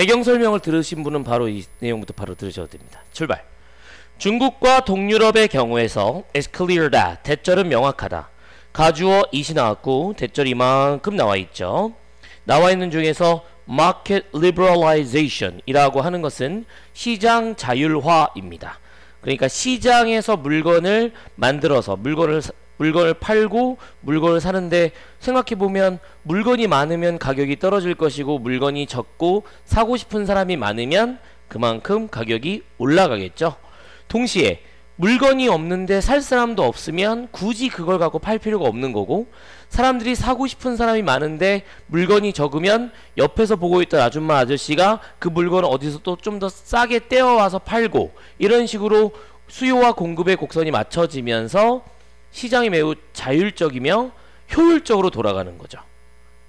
배경 설명을 들으신 분은 바로 이 내용부터 바로 들으셔도 됩니다. 출발. 중국과 동유럽의 경우에서 It's clear that 대절은 명확하다. 가주어 it이 나왔고 대절이 이만큼 나와있죠. 나와있는 중에서 market liberalization 이라고 하는 것은 시장 자율화입니다. 그러니까 시장에서 물건을 만들어서 물건을 팔고 물건을 사는데, 생각해보면 물건이 많으면 가격이 떨어질 것이고 물건이 적고 사고 싶은 사람이 많으면 그만큼 가격이 올라가겠죠. 동시에 물건이 없는데 살 사람도 없으면 굳이 그걸 갖고 팔 필요가 없는 거고, 사람들이 사고 싶은 사람이 많은데 물건이 적으면 옆에서 보고 있던 아줌마 아저씨가 그 물건을 어디서 또 좀 더 싸게 떼어와서 팔고, 이런 식으로 수요와 공급의 곡선이 맞춰지면서 시장이 매우 자율적이며 효율적으로 돌아가는 거죠.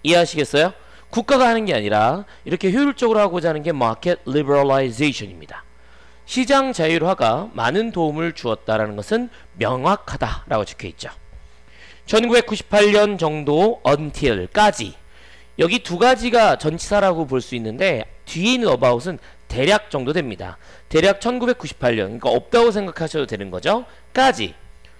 이해하시겠어요? 국가가 하는 게 아니라 이렇게 효율적으로 하고자 하는 게 Market Liberalization입니다. 시장 자율화가 많은 도움을 주었다라는 것은 명확하다라고 적혀있죠. 1998년 정도 until까지, 여기 두 가지가 전치사라고 볼 수 있는데 뒤에 있는 about은 대략 정도 됩니다. 대략 1998년, 그러니까 없다고 생각하셔도 되는 거죠. 까지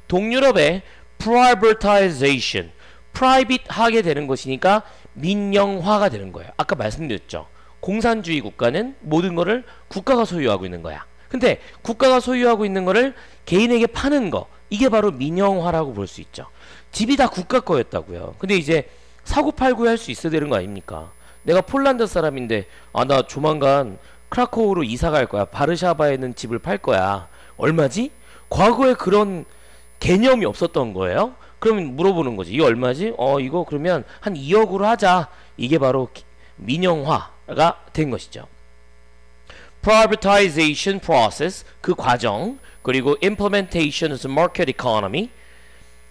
동유럽의 privatization, private 하게 되는 것이니까 민영화가 되는 거예요. 아까 말씀드렸죠. 공산주의 국가는 모든 거를 국가가 소유하고 있는 거야. 근데 국가가 소유하고 있는 거를 개인에게 파는 거, 이게 바로 민영화라고 볼 수 있죠. 집이 다 국가 거였다고요. 근데 이제 사고팔고 할 수 있어야 되는 거 아닙니까? 내가 폴란드 사람인데 아, 나 조만간 크라코우로 이사 갈 거야. 바르샤바에 있는 집을 팔 거야. 얼마지? 과거에 그런 개념이 없었던 거예요. 그러면 물어보는 거지. 이거 얼마지? 이거 그러면 한 2억으로 하자. 이게 바로 민영화가 된 것이죠. privatization process, 그 과정, 그리고 implementation of market economy,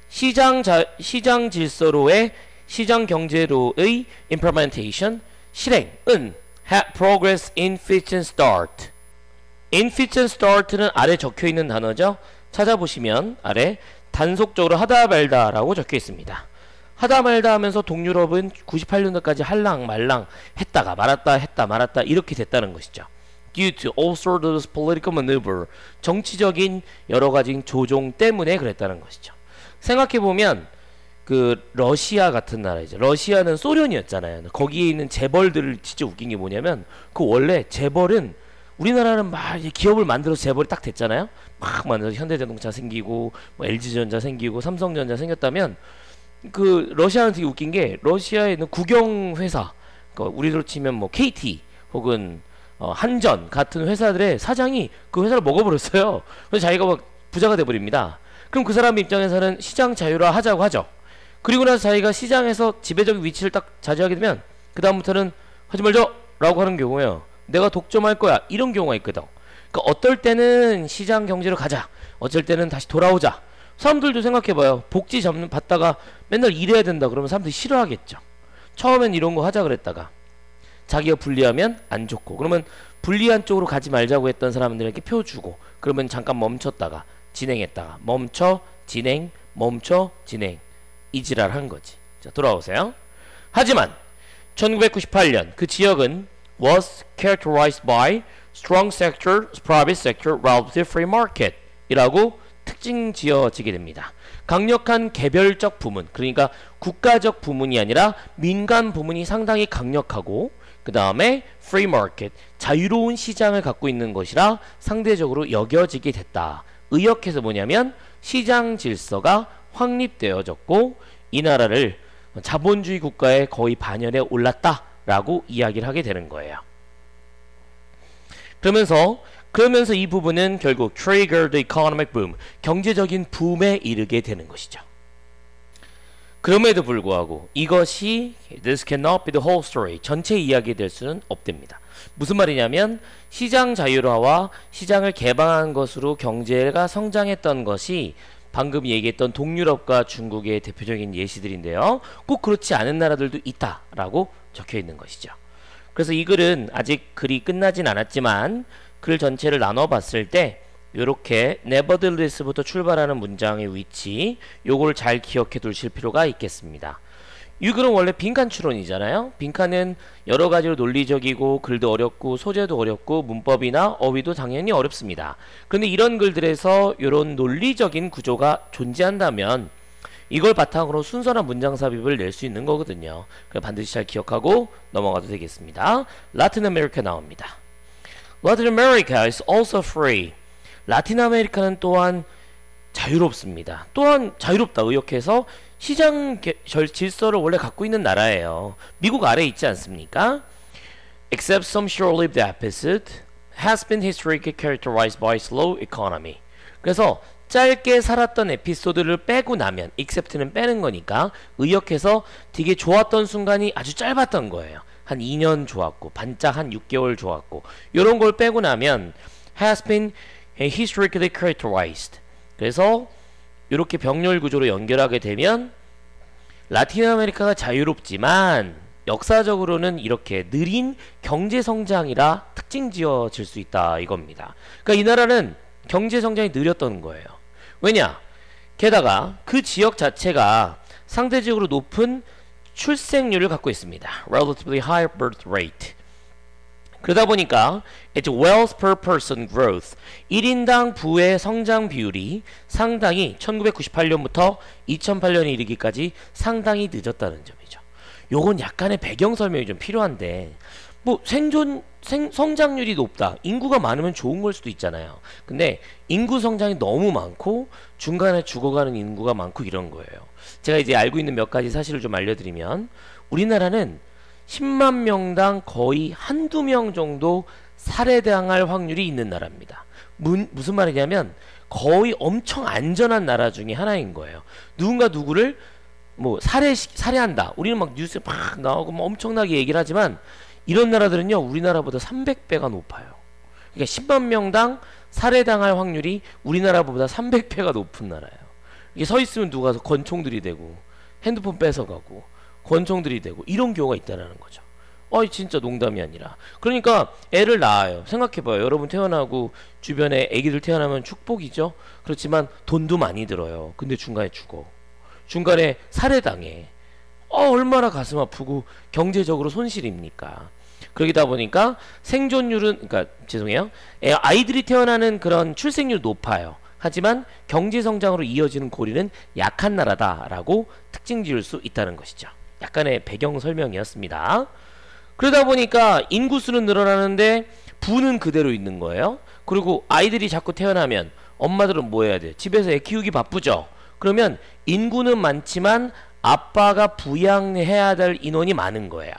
시장 질서로의, 시장 경제로의 implementation, 실행은 had progress in fit and start. in fit and start는 아래 적혀있는 단어죠. 찾아보시면 아래 단속적으로 하다 말다 라고 적혀 있습니다. 하다 말다 하면서 동유럽은 98년도까지 할랑 말랑 했다가 말았다 했다 말았다 이렇게 됐다는 것이죠. Due to all sorts of political maneuver, 정치적인 여러가지 조종 때문에 그랬다는 것이죠. 생각해보면 그 러시아 같은 나라이죠. 러시아는 소련이었잖아요. 거기에 있는 재벌들을 진짜 웃긴 게 뭐냐면, 그 원래 재벌은, 우리나라는 막 이제 기업을 만들어서 재벌이 딱 됐잖아요. 막 만들어서 현대자동차 생기고 뭐 LG전자 생기고 삼성전자 생겼다면, 그 러시아는 되게 웃긴 게, 러시아에 있는 국영회사, 그러니까 우리로 치면 뭐 KT 혹은 한전 같은 회사들의 사장이 그 회사를 먹어버렸어요. 그래서 자기가 막 부자가 돼버립니다. 그럼 그 사람 입장에서는 시장 자유화 하자고 하죠. 그리고 나서 자기가 시장에서 지배적인 위치를 딱 차지하게 되면 그 다음부터는 하지 말죠 라고 하는 경우에요. 내가 독점할 거야, 이런 경우가 있거든. 그러니까 어떨 때는 시장 경제로 가자, 어쩔 때는 다시 돌아오자. 사람들도 생각해봐요. 복지 받다가 맨날 일해야 된다 그러면 사람들이 싫어하겠죠. 처음엔 이런 거 하자 그랬다가 자기가 불리하면 안 좋고, 그러면 불리한 쪽으로 가지 말자고 했던 사람들에게 표 주고, 그러면 잠깐 멈췄다가 진행했다가 멈춰 진행 멈춰 진행, 이 지랄 한 거지. 자, 돌아오세요. 하지만 1998년 그 지역은 was characterized by strong sector, private sector, relative free market 이라고 특징 지어지게 됩니다. 강력한 개별적 부문, 그러니까 국가적 부문이 아니라 민간 부문이 상당히 강력하고, 그 다음에 free market, 자유로운 시장을 갖고 있는 것이라 상대적으로 여겨지게 됐다. 의역해서 뭐냐면 시장 질서가 확립되어졌고 이 나라를 자본주의 국가에 거의 반열에 올랐다 라고 이야기를 하게 되는 거예요. 그러면서 이 부분은 결국 trigger the economic boom, 경제적인 붐에 이르게 되는 것이죠. 그럼에도 불구하고 이것이 this cannot be the whole story, 전체 이야기 될 수는 없답니다. 무슨 말이냐면 시장 자율화와 시장을 개방한 것으로 경제가 성장했던 것이 방금 얘기했던 동유럽과 중국의 대표적인 예시들인데요, 꼭 그렇지 않은 나라들도 있다라고 적혀있는 것이죠. 그래서 이 글은 아직 글이 끝나진 않았지만 글 전체를 나눠봤을 때 이렇게 nevertheless부터 출발하는 문장의 위치, 요거를 잘 기억해 두실 필요가 있겠습니다. 유글은 원래 빈칸 추론이잖아요. 빈칸은 여러가지로 논리적이고 글도 어렵고 소재도 어렵고 문법이나 어휘도 당연히 어렵습니다. 그런데 이런 글들에서 이런 논리적인 구조가 존재한다면 이걸 바탕으로 순서나 문장 삽입을 낼 수 있는 거거든요. 그럼 반드시 잘 기억하고 넘어가도 되겠습니다. Latin America 나옵니다. Latin America is also free. 라틴 아메리카는 또한 자유롭습니다. 또한 자유롭다 의역해서 시장 질서를 원래 갖고 있는 나라예요. 미국 아래에 있지 않습니까? Except some short-lived deficit has been historically characterized by slow economy. 그래서 짧게 살았던 에피소드를 빼고 나면 except는 빼는 거니까 의역해서 되게 좋았던 순간이 아주 짧았던 거예요. 한 2년 좋았고 반짝 한 6개월 좋았고 이런 걸 빼고 나면 has been historically characterized. 그래서 이렇게 병렬 구조로 연결하게 되면 라틴 아메리카가 자유롭지만 역사적으로는 이렇게 느린 경제 성장이라 특징 지어질 수 있다 이겁니다. 그러니까 이 나라는 경제 성장이 느렸던 거예요. 왜냐? 게다가 그 지역 자체가 상대적으로 높은 출생률을 갖고 있습니다. Relatively high birth rate. 그러다 보니까 it's wealth per person growth, 1인당 부의 성장 비율이 상당히 1998년부터 2008년에 이르기까지 상당히 늦었다는 점이죠. 요건 약간의 배경 설명이 좀 필요한데 뭐 성장률이 높다, 인구가 많으면 좋은 걸 수도 있잖아요. 근데 인구 성장이 너무 많고 중간에 죽어가는 인구가 많고 이런 거예요. 제가 이제 알고 있는 몇 가지 사실을 좀 알려드리면 우리나라는 10만 명당 거의 한두 명 정도 살해당할 확률이 있는 나라입니다. 무슨 말이냐면 거의 엄청 안전한 나라 중에 하나인 거예요. 누군가 누구를 뭐 살해한다. 우리는 막 뉴스에 막 나오고 막 엄청나게 얘기를 하지만 이런 나라들은요 우리나라보다 300배가 높아요. 그러니까 10만 명당 살해당할 확률이 우리나라보다 300배가 높은 나라예요. 이게 서 있으면 누가 권총들이 되고 핸드폰 뺏어가고 권총들이 되고 이런 경우가 있다는 거죠. 어이 진짜 농담이 아니라. 그러니까 애를 낳아요. 생각해봐요. 여러분 태어나고 주변에 애기들 태어나면 축복이죠. 그렇지만 돈도 많이 들어요. 근데 중간에 죽어. 중간에 살해당해. 얼마나 가슴 아프고 경제적으로 손실입니까? 그러다 보니까 생존율은 아이들이 태어나는 그런 출생률 높아요. 하지만 경제 성장으로 이어지는 고리는 약한 나라다라고 특징 지을 수 있다는 것이죠. 약간의 배경 설명이었습니다. 그러다 보니까 인구수는 늘어나는데 부는 그대로 있는 거예요. 그리고 아이들이 자꾸 태어나면 엄마들은 뭐 해야 돼요? 집에서 애 키우기 바쁘죠. 그러면 인구는 많지만 아빠가 부양해야 될 인원이 많은 거야.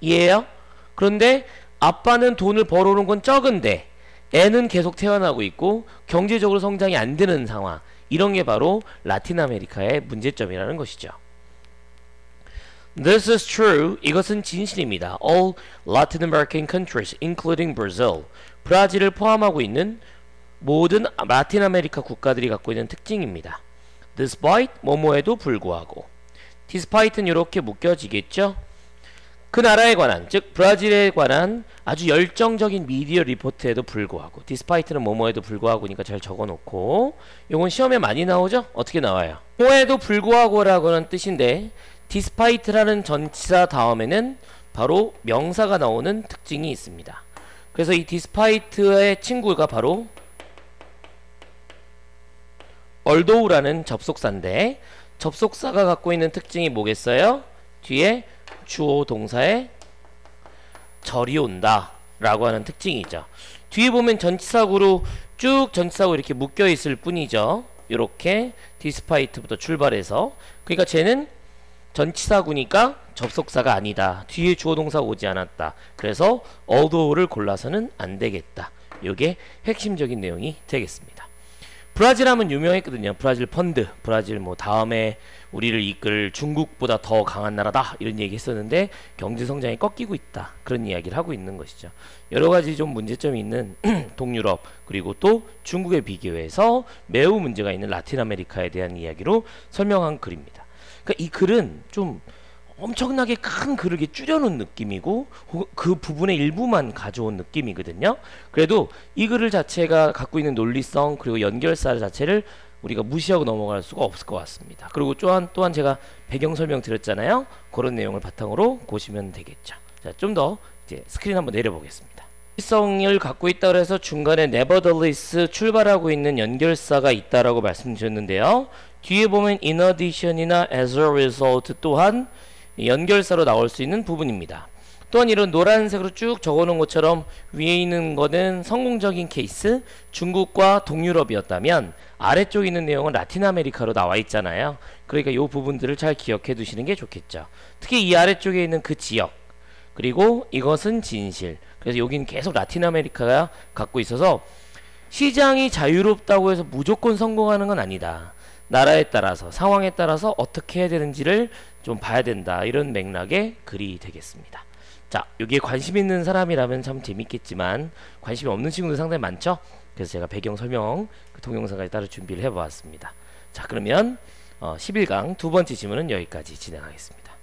이해해요? 그런데 아빠는 돈을 벌어오는 건 적은데 애는 계속 태어나고 있고 경제적으로 성장이 안 되는 상황. 이런 게 바로 라틴 아메리카의 문제점이라는 것이죠. This is true. 이것은 진실입니다. All Latin American countries, including Brazil. 브라질을 포함하고 있는 모든 라틴 아메리카 국가들이 갖고 있는 특징입니다. Despite, 뭐뭐에도 불구하고. Despite는 이렇게 묶여지겠죠? 그 나라에 관한, 즉 브라질에 관한 아주 열정적인 미디어 리포트에도 불구하고. Despite는 뭐뭐에도 불구하고니까 잘 적어놓고. 요건 시험에 많이 나오죠? 어떻게 나와요? 뭐에도 불구하고라고는 뜻인데 despite라는 전치사 다음에는 바로 명사가 나오는 특징이 있습니다. 그래서 이 despite의 친구가 바로 although라는 접속사인데 접속사가 갖고 있는 특징이 뭐겠어요? 뒤에 주어 동사에 절이 온다 라고 하는 특징이죠. 뒤에 보면 전치사구로 쭉 전치사구 이렇게 묶여 있을 뿐이죠. 이렇게 despite부터 출발해서 그러니까 쟤는 전치사구니까 접속사가 아니다. 뒤에 주어동사가 오지 않았다. 그래서 although를 골라서는 안 되겠다. 이게 핵심적인 내용이 되겠습니다. 브라질 하면 유명했거든요. 브라질 펀드, 브라질 뭐 다음에 우리를 이끌 중국보다 더 강한 나라다 이런 얘기 했었는데 경제성장이 꺾이고 있다. 그런 이야기를 하고 있는 것이죠. 여러가지 좀 문제점이 있는 동유럽 그리고 또 중국에 비교해서 매우 문제가 있는 라틴 아메리카에 대한 이야기로 설명한 글입니다. 그러니까 이 글은 좀 엄청나게 큰 글을 줄여놓은 느낌이고 그 부분의 일부만 가져온 느낌이거든요. 그래도 이 글을 자체가 갖고 있는 논리성 그리고 연결사 자체를 우리가 무시하고 넘어갈 수가 없을 것 같습니다. 그리고 또한 제가 배경 설명 드렸잖아요. 그런 내용을 바탕으로 보시면 되겠죠. 자, 좀 더 이제 스크린 한번 내려보겠습니다. 성을 갖고 있다고 해서 중간에 nevertheless 출발하고 있는 연결사가 있다라고 말씀드렸는데요. 뒤에 보면 in addition이나 as a result 또한 연결사로 나올 수 있는 부분입니다. 또한 이런 노란색으로 쭉 적어놓은 것처럼 위에 있는 거는 성공적인 케이스 중국과 동유럽이었다면 아래쪽에 있는 내용은 라틴 아메리카로 나와 있잖아요. 그러니까 이 부분들을 잘 기억해 두시는 게 좋겠죠. 특히 이 아래쪽에 있는 그 지역, 그리고 이것은 진실, 그래서 여기는 계속 라틴 아메리카가 갖고 있어서 시장이 자유롭다고 해서 무조건 성공하는 건 아니다. 나라에 따라서 상황에 따라서 어떻게 해야 되는지를 좀 봐야 된다. 이런 맥락의 글이 되겠습니다. 자, 여기에 관심 있는 사람이라면 참 재밌겠지만 관심이 없는 친구들 상당히 많죠. 그래서 제가 배경 설명 그 동영상까지 따로 준비를 해보았습니다. 자, 그러면 11강 두 번째 지문은 여기까지 진행하겠습니다.